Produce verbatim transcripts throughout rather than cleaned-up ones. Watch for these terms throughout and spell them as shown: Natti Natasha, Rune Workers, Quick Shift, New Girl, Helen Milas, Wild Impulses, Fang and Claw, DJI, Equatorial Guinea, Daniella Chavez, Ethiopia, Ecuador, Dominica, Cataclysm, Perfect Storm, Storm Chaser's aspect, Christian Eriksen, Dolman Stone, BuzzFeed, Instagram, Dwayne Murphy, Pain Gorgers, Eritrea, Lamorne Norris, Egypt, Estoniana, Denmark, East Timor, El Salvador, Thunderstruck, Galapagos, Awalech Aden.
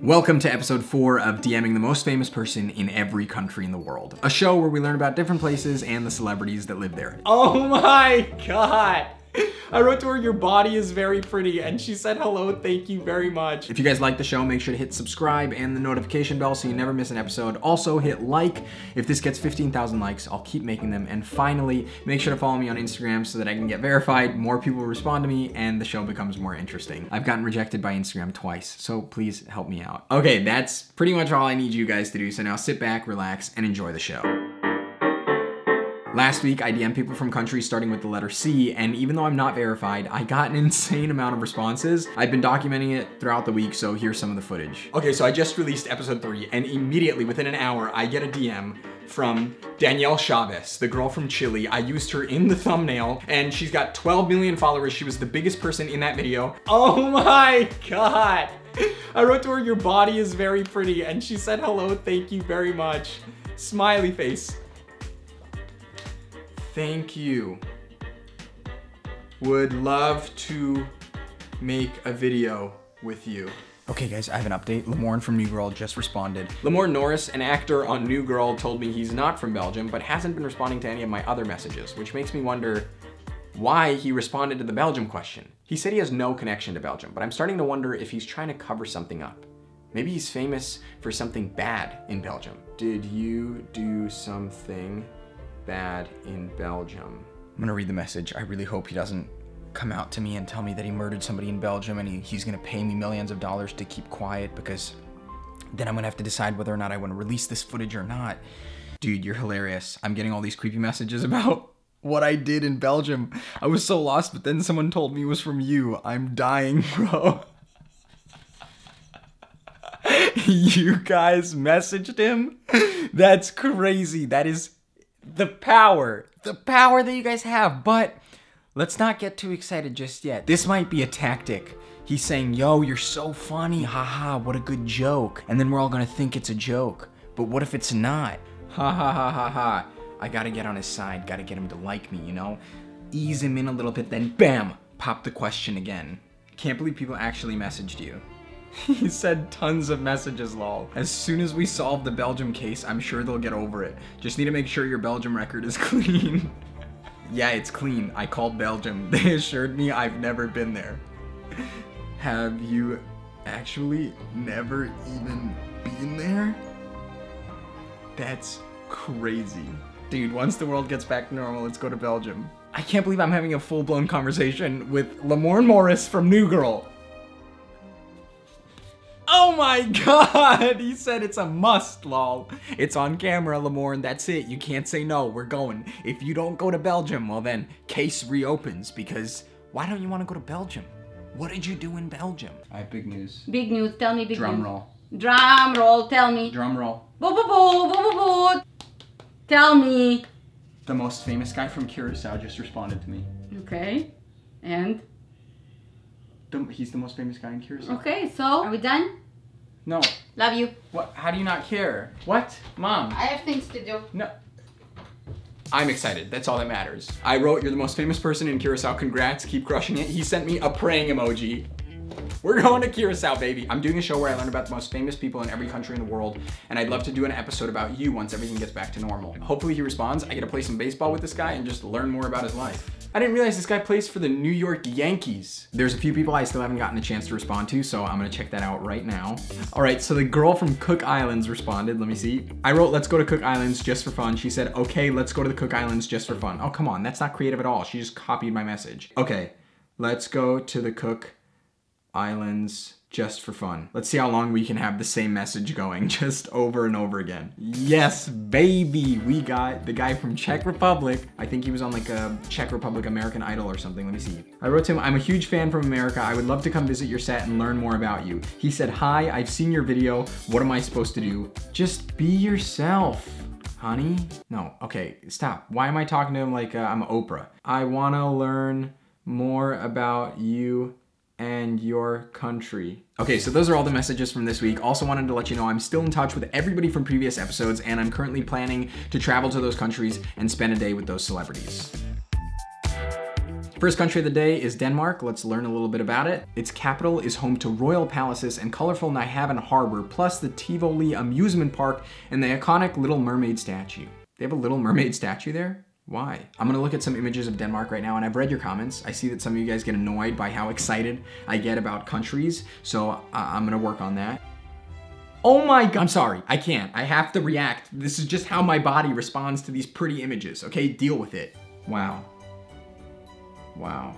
Welcome to episode four of DMing the most famous person in every country in the world. A show where we learn about different places and the celebrities that live there. Oh my God. I wrote to her, your body is very pretty, and she said, hello, thank you very much. If you guys like the show, make sure to hit subscribe and the notification bell so you never miss an episode. Also hit like. If this gets fifteen thousand likes, I'll keep making them. And finally, make sure to follow me on Instagram so that I can get verified, more people respond to me, and the show becomes more interesting. I've gotten rejected by Instagram twice, so please help me out. Okay, that's pretty much all I need you guys to do, so now sit back, relax, and enjoy the show. Last week, I D M'd people from countries starting with the letter C, and even though I'm not verified, I got an insane amount of responses. I've been documenting it throughout the week, so here's some of the footage. Okay, so I just released episode three, and immediately, within an hour, I get a D M from Daniella Chavez, the girl from Chile. I used her in the thumbnail, and she's got twelve million followers. She was the biggest person in that video. Oh my God. I wrote to her, your body is very pretty, and she said, hello, thank you very much. Smiley face. Thank you. Would love to make a video with you. Okay guys, I have an update. Lamorne from New Girl just responded. Lamorne Norris, an actor on New Girl, told me he's not from Belgium, but hasn't been responding to any of my other messages, which makes me wonder why he responded to the Belgium question. He said he has no connection to Belgium, but I'm starting to wonder if he's trying to cover something up. Maybe he's famous for something bad in Belgium. Did you do something bad in Belgium? I'm gonna read the message. I really hope he doesn't come out to me and tell me that he murdered somebody in Belgium and he, he's gonna pay me millions of dollars to keep quiet, because then I'm gonna have to decide whether or not I wanna release this footage or not. Dude, you're hilarious. I'm getting all these creepy messages about what I did in Belgium. I was so lost, but then someone told me it was from you. I'm dying, bro. You guys messaged him? That's crazy. That is The power, the power that you guys have, but let's not get too excited just yet. This might be a tactic. He's saying, yo, you're so funny, haha, what a good joke. And then we're all gonna think it's a joke, but what if it's not? Ha ha ha ha ha. I gotta get on his side, gotta get him to like me, you know? Ease him in a little bit, then bam, pop the question again. Can't believe people actually messaged you. He said tons of messages, lol. As soon as we solve the Belgium case, I'm sure they'll get over it. Just need to make sure your Belgium record is clean. Yeah, it's clean. I called Belgium. They assured me I've never been there. Have you actually never even been there? That's crazy. Dude, once the world gets back to normal, let's go to Belgium. I can't believe I'm having a full-blown conversation with Lamorne Norris from New Girl. Oh my God, he said it's a must, lol. It's on camera, Lamorne, that's it. You can't say no, we're going. If you don't go to Belgium, well then, case reopens, because why don't you want to go to Belgium? What did you do in Belgium? I have big news. Big news, tell me big news. Drum roll. Drum roll, tell me. Drum roll. Boo boo boo, boo boo boo. Tell me. The most famous guy from Curacao just responded to me. Okay, and? The, he's the most famous guy in Curacao. Okay, so are we done? No. Love you. What? How do you not care? What? Mom. I have things to do. No. I'm excited. That's all that matters. I wrote, you're the most famous person in Curacao. Congrats. Keep crushing it. He sent me a praying emoji. We're going to Curacao, baby. I'm doing a show where I learn about the most famous people in every country in the world, and I'd love to do an episode about you once everything gets back to normal. Hopefully he responds. I get to play some baseball with this guy and just learn more about his life. I didn't realize this guy plays for the New York Yankees. There's a few people I still haven't gotten a chance to respond to, so I'm gonna check that out right now. All right, so the girl from Cook Islands responded. Let me see. I wrote, let's go to Cook Islands just for fun. She said, okay, let's go to the Cook Islands just for fun. Oh, come on, that's not creative at all. She just copied my message. Okay, let's go to the Cook Islands just for fun. Let's see how long we can have the same message going just over and over again. Yes, baby, we got the guy from Czech Republic. I think he was on like a Czech Republic American Idol or something. Let me see. I wrote to him, I'm a huge fan from America. I would love to come visit your set and learn more about you. He said, hi, I've seen your video. What am I supposed to do? Just be yourself, honey. No, okay, stop. Why am I talking to him like uh, I'm Oprah? I wanna learn more about you and your country. Okay, so those are all the messages from this week. Also wanted to let you know I'm still in touch with everybody from previous episodes, and I'm currently planning to travel to those countries and spend a day with those celebrities. First country of the day is Denmark. Let's learn a little bit about it. Its capital is home to royal palaces and colorful Nyhavn Harbor, plus the Tivoli amusement park and the iconic Little Mermaid statue. They have a Little Mermaid statue there? Why? I'm gonna look at some images of Denmark right now, and I've read your comments. I see that some of you guys get annoyed by how excited I get about countries, so uh, I'm gonna work on that. Oh my God, I'm sorry, I can't. I have to react. This is just how my body responds to these pretty images, okay? Deal with it. Wow. Wow.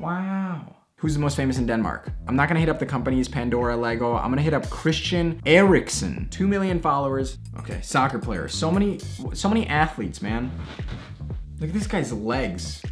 Wow. Who's the most famous in Denmark? I'm not gonna hit up the companies, Pandora, Lego. I'm gonna hit up Christian Eriksen. Two million followers. Okay, soccer player. So many, so many athletes, man. Look at this guy's legs.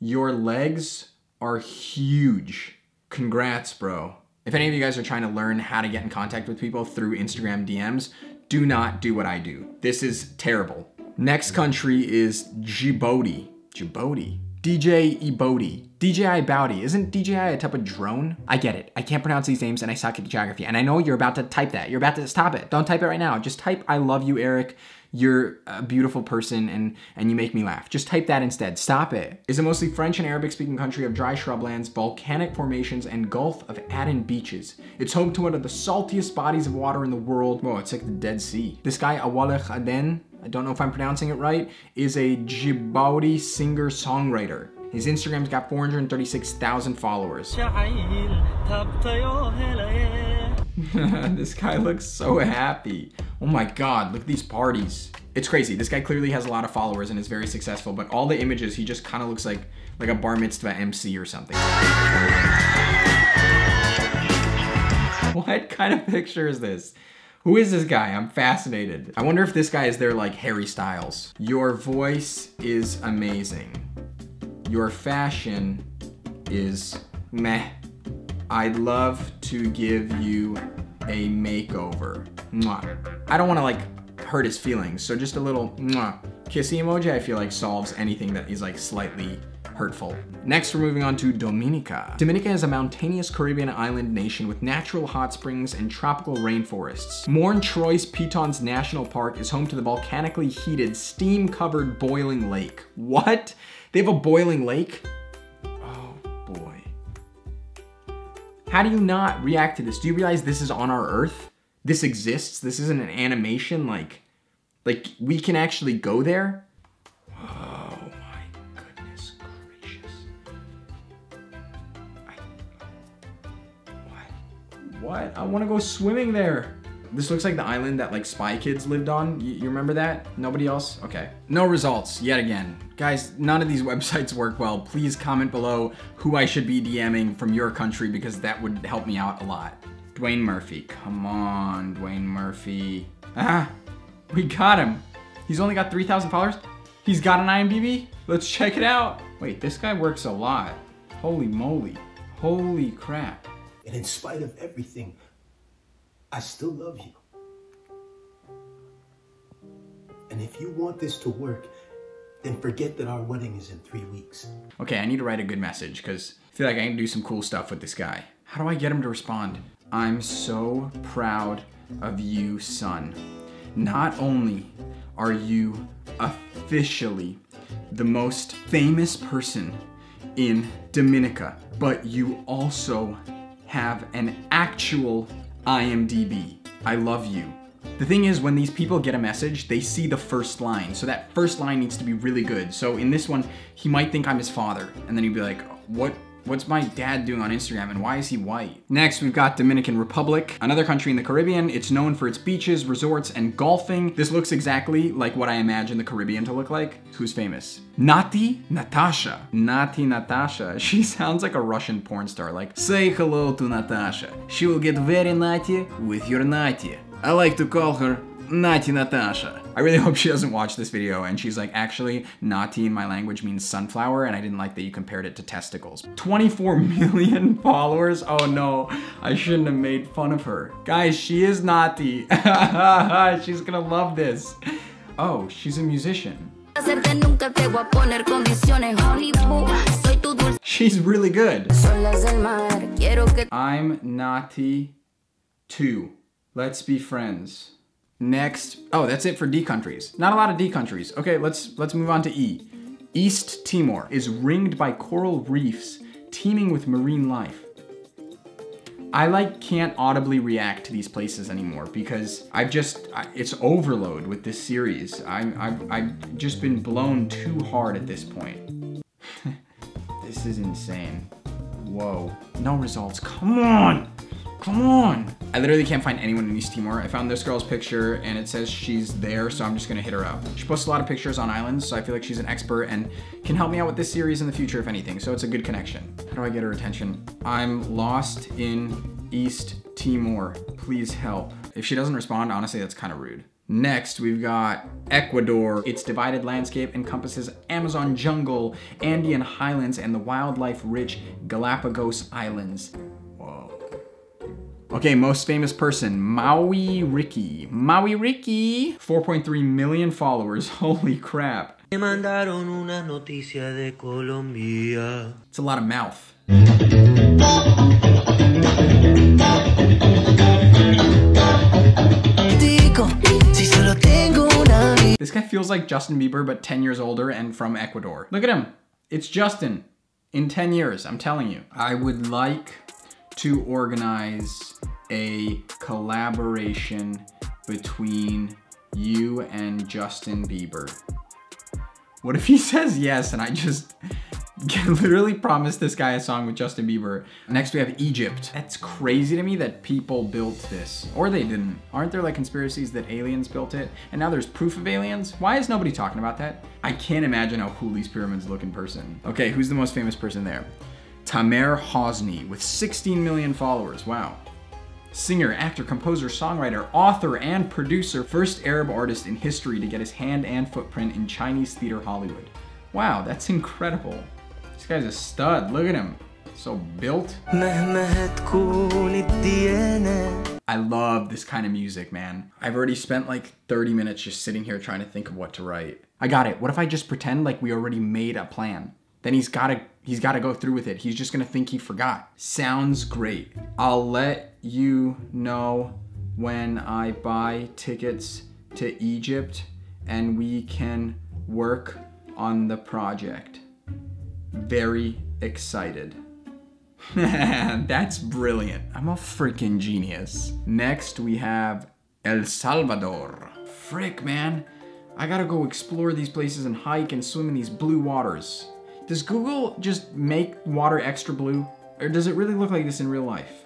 Your legs are huge. Congrats, bro. If any of you guys are trying to learn how to get in contact with people through Instagram D Ms, do not do what I do. This is terrible. Next country is Djibouti. Djibouti. D J Ebouti. D J I Bouty. Isn't D J I a type of drone? I get it. I can't pronounce these names and I suck at geography. And I know you're about to type that. You're about to stop it. Don't type it right now. Just type, I love you, Eric. You're a beautiful person and, and you make me laugh. Just type that instead. Stop it. Is a mostly French and Arabic speaking country of dry shrublands, volcanic formations, and Gulf of Aden beaches. It's home to one of the saltiest bodies of water in the world. Whoa, it's like the Dead Sea. This guy, Awalech Aden, I don't know if I'm pronouncing it right, is a Djibouti singer-songwriter. His Instagram's got four hundred thirty-six thousand followers. This guy looks so happy. Oh my God, look at these parties. It's crazy. This guy clearly has a lot of followers and is very successful, but all the images, he just kind of looks like, like a bar mitzvah M C or something. What kind of picture is this? Who is this guy? I'm fascinated. I wonder if this guy is there like Harry Styles. Your voice is amazing. Your fashion is meh. I'd love to give you a makeover. Mwah. I don't wanna like hurt his feelings, so just a little mwah. Kissy emoji, I feel like solves anything that is like slightly hurtful. Next, we're moving on to Dominica. Dominica is a mountainous Caribbean island nation with natural hot springs and tropical rainforests. Morne-Trois Pitons National Park is home to the volcanically heated, steam-covered boiling lake. What? They have a boiling lake? Oh boy. How do you not react to this? Do you realize this is on our Earth? This exists? This isn't an animation? Like, like we can actually go there? What? I want to go swimming there. This looks like the island that like Spy Kids lived on. You, you remember that? Nobody else? Okay. No results yet again. Guys, none of these websites work well. Please comment below who I should be DMing from your country because that would help me out a lot. Dwayne Murphy. Come on, Dwayne Murphy. Ah, we got him. He's only got three thousand followers. He's got an I M D B. Let's check it out. Wait, this guy works a lot. Holy moly. Holy crap. And in spite of everything, I still love you. And if you want this to work, then forget that our wedding is in three weeks. Okay, I need to write a good message because I feel like I can do some cool stuff with this guy. How do I get him to respond? I'm so proud of you, son. Not only are you officially the most famous person in Dominica, but you also have an actual I M D B. I love you. The thing is, when these people get a message, they see the first line. So that first line needs to be really good. So in this one, he might think I'm his father. And then he'd be like, what? What's my dad doing on Instagram and why is he white? Next, we've got Dominican Republic, another country in the Caribbean. It's known for its beaches, resorts, and golfing. This looks exactly like what I imagine the Caribbean to look like. Who's famous? Natti Natasha. Natti Natasha. She sounds like a Russian porn star. Like, say hello to Natasha. She will get very natty with your natty. I like to call her Natti Natasha. I really hope she doesn't watch this video and she's like, actually, Natti in my language means sunflower and I didn't like that you compared it to testicles. twenty-four million followers? Oh no, I shouldn't have made fun of her. Guys, she is Natti. She's gonna love this. Oh, she's a musician. She's really good. I'm Natti too. Let's be friends. Next, oh, that's it for D countries. Not a lot of D countries. Okay, let's let's move on to E. East Timor is ringed by coral reefs teeming with marine life. I like can't audibly react to these places anymore because I've just, I, it's overload with this series. I, I've, I've just been blown too hard at this point. This is insane. Whoa, no results, come on, come on. I literally can't find anyone in East Timor. I found this girl's picture and it says she's there, so I'm just gonna hit her up. She posts a lot of pictures on islands, so I feel like she's an expert and can help me out with this series in the future, if anything, so it's a good connection. How do I get her attention? I'm lost in East Timor, please help. If she doesn't respond, honestly, that's kind of rude. Next, we've got Ecuador. Its divided landscape encompasses Amazon jungle, Andean highlands, and the wildlife-rich Galapagos Islands. Whoa. Okay, most famous person, Mau y Ricky. Mau y Ricky! four point three million followers, holy crap. It's a lot of mouth. This guy feels like Justin Bieber, but ten years older and from Ecuador. Look at him. It's Justin in ten years, I'm telling you. I would like to organize a collaboration between you and Justin Bieber. What if he says yes and I just can literally promise this guy a song with Justin Bieber? Next we have Egypt. That's crazy to me that people built this, or they didn't. Aren't there like conspiracies that aliens built it? And now there's proof of aliens? Why is nobody talking about that? I can't imagine how cool these pyramids look in person. Okay, who's the most famous person there? Tamer Hosni with sixteen million followers, wow. Singer, actor, composer, songwriter, author, and producer. First Arab artist in history to get his hand and footprint in Chinese theater Hollywood. Wow, that's incredible. This guy's a stud, look at him. So built. I love this kind of music, man. I've already spent like thirty minutes just sitting here trying to think of what to write. I got it, what if I just pretend like we already made a plan? Then he's gotta, he's gotta go through with it. He's just gonna think he forgot. Sounds great. I'll let you know when I buy tickets to Egypt and we can work on the project. Very excited. That's brilliant. I'm a freaking genius. Next we have El Salvador. Frick, man. I gotta go explore these places and hike and swim in these blue waters. Does Google just make water extra blue? Or does it really look like this in real life?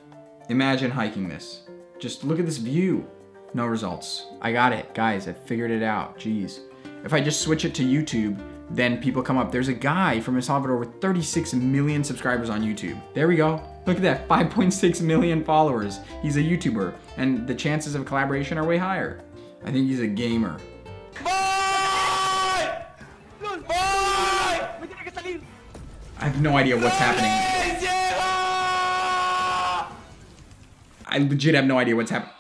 Imagine hiking this. Just look at this view. No results. I got it, guys, I figured it out, jeez. If I just switch it to YouTube, then people come up. There's a guy from El Salvador with thirty-six million subscribers on YouTube. There we go. Look at that, five point six million followers. He's a YouTuber, and the chances of collaboration are way higher. I think he's a gamer. I have no idea what's happening. I legit have no idea what's happening.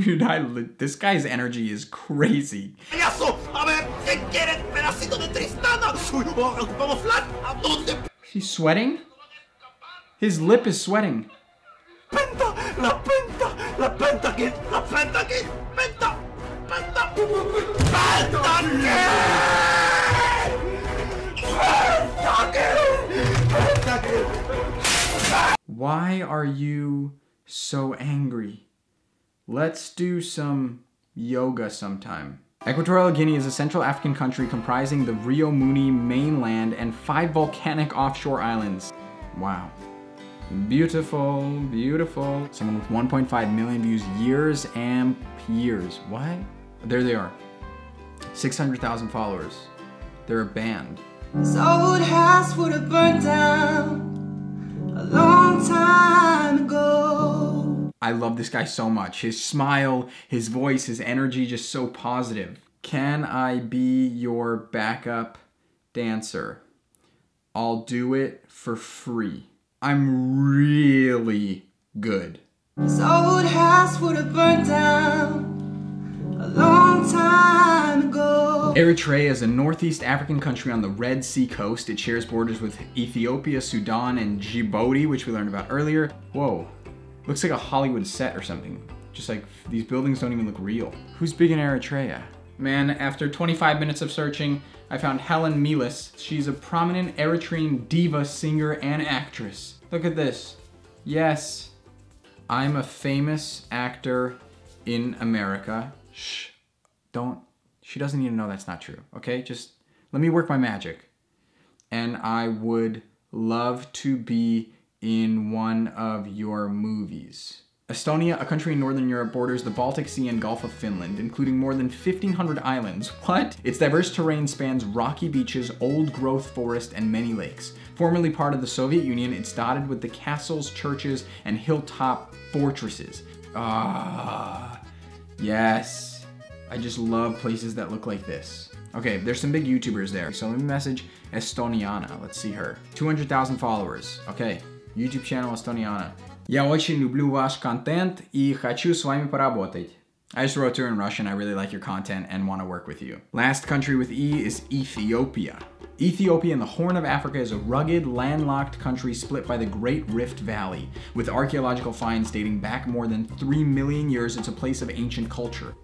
Dude, I li this guy's energy is crazy. He's sweating? His lip is sweating. Why are you so angry? Let's do some yoga sometime. Equatorial Guinea is a Central African country comprising the Rio Muni mainland and five volcanic offshore islands. Wow. Beautiful, beautiful. Someone with one point five million views, years and years. What? There they are. six hundred thousand followers. They're a band. This old house would have burnt down a long time ago. I love this guy so much. His smile, his voice, his energy, just so positive. Can I be your backup dancer? I'll do it for free. I'm really good. This old house would have burnt down a long time ago. Eritrea is a Northeast African country on the Red Sea coast. It shares borders with Ethiopia, Sudan, and Djibouti, which we learned about earlier. Whoa, looks like a Hollywood set or something. Just like, these buildings don't even look real. Who's big in Eritrea? Man, after twenty-five minutes of searching, I found Helen Milas. She's a prominent Eritrean diva, singer, and actress. Look at this. Yes, I'm a famous actor in America. Shh, don't. She doesn't even know that's not true, okay? Just let me work my magic. And I would love to be in one of your movies. Estonia, a country in northern Europe, borders the Baltic Sea and Gulf of Finland, including more than fifteen hundred islands. What? Its diverse terrain spans rocky beaches, old-growth forest, and many lakes. Formerly part of the Soviet Union, it's dotted with the castles, churches, and hilltop fortresses. Ah, yes. I just love places that look like this. Okay, there's some big YouTubers there. So let me message Estoniana. Let's see her. two hundred thousand followers. Okay, YouTube channel Estoniana. Я очень люблю ваш контент и хочу с вами поработать. I just wrote to her in Russian. I really like your content and want to work with you. Last country with E is Ethiopia. Ethiopia in the Horn of Africa is a rugged, landlocked country split by the Great Rift Valley. With archaeological finds dating back more than three million years, it's a place of ancient culture.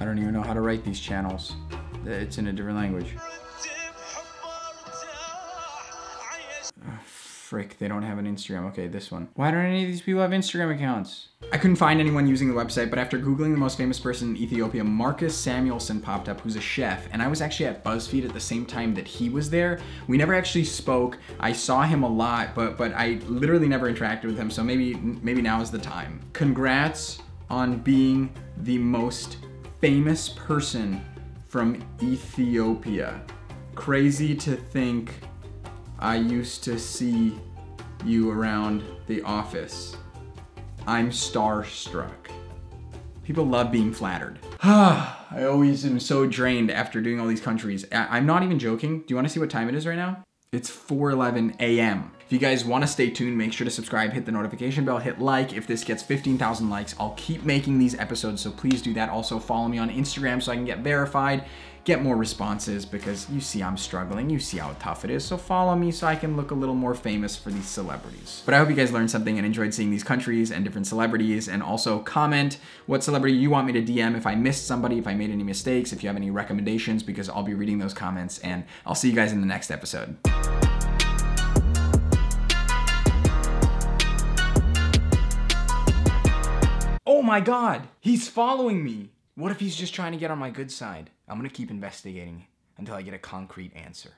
I don't even know how to write these channels. It's in a different language. Frick, they don't have an Instagram. Okay, this one. Why don't any of these people have Instagram accounts? I couldn't find anyone using the website, but after Googling the most famous person in Ethiopia, Marcus Samuelson popped up, who's a chef, and I was actually at BuzzFeed at the same time that he was there. We never actually spoke. I saw him a lot, but but I literally never interacted with him, so maybe maybe now is the time. Congrats on being the most famous person from Ethiopia. Crazy to think I used to see you around the office. I'm starstruck. People love being flattered. I always am so drained after doing all these countries. I I'm not even joking. Do you wanna see what time it is right now? It's four eleven a m If you guys wanna stay tuned, make sure to subscribe, hit the notification bell, hit like. If this gets fifteen thousand likes, I'll keep making these episodes, so please do that. Also follow me on Instagram so I can get verified. Get more responses, because you see I'm struggling, you see how tough it is, so follow me so I can look a little more famous for these celebrities. But I hope you guys learned something and enjoyed seeing these countries and different celebrities, and also comment what celebrity you want me to D M if I missed somebody, if I made any mistakes, if you have any recommendations, because I'll be reading those comments, and I'll see you guys in the next episode. Oh my God, he's following me. What if he's just trying to get on my good side? I'm gonna keep investigating until I get a concrete answer.